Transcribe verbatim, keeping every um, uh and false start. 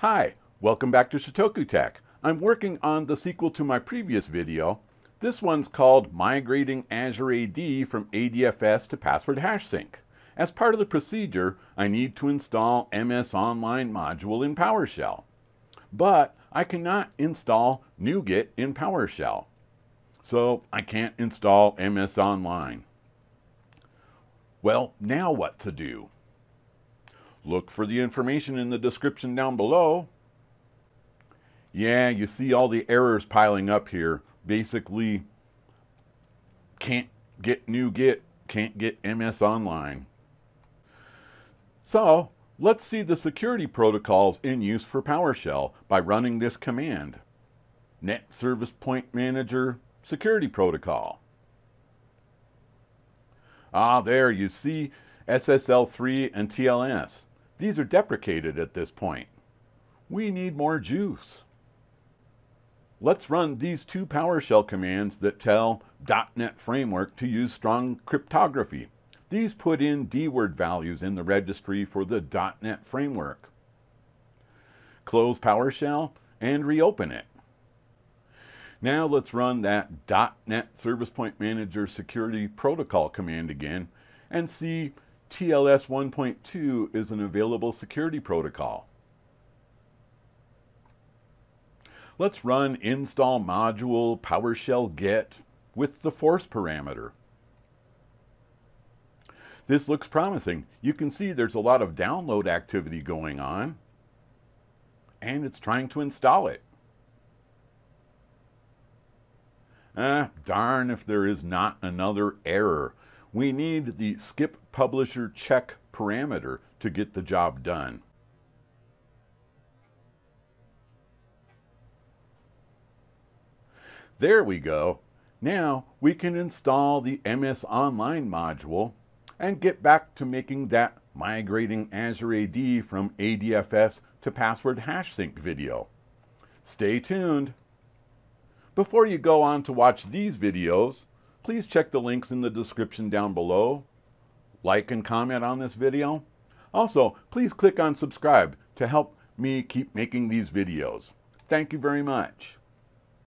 Hi, welcome back to Shotoku Tech. I'm working on the sequel to my previous video. This one's called Migrating Azure A D from A D F S to Password Hash Sync. As part of the procedure, I need to install M S Online module in PowerShell. But I cannot install NuGet in PowerShell. So I can't install M S Online. Well, now what to do? Look for the information in the description down below. Yeah, you see all the errors piling up here. Basically, can't get NuGet, can't get M S Online. So, let's see the security protocols in use for PowerShell by running this command. Net Service Point Manager Security Protocol. Ah, there you see S S L three and T L S. These are deprecated at this point. We need more juice. Let's run these two PowerShell commands that tell dot net Framework to use strong cryptography. These put in D word values in the registry for the dot net Framework. Close PowerShell and reopen it. Now let's run that dot net Service Point Manager Security Protocol command again and see T L S one point two is an available security protocol. Let's run install module PowerShell Get with the force parameter. This looks promising. You can see there's a lot of download activity going on, and it's trying to install it. Ah, darn if there is not another error. We need the SkipPublisherCheck parameter to get the job done. There we go. Now we can install the M S Online module and get back to making that Migrating Azure A D from A D F S to Password Hash Sync video. Stay tuned. Before you go on to watch these videos, please check the links in the description down below. Like and comment on this video. Also, please click on subscribe to help me keep making these videos. Thank you very much.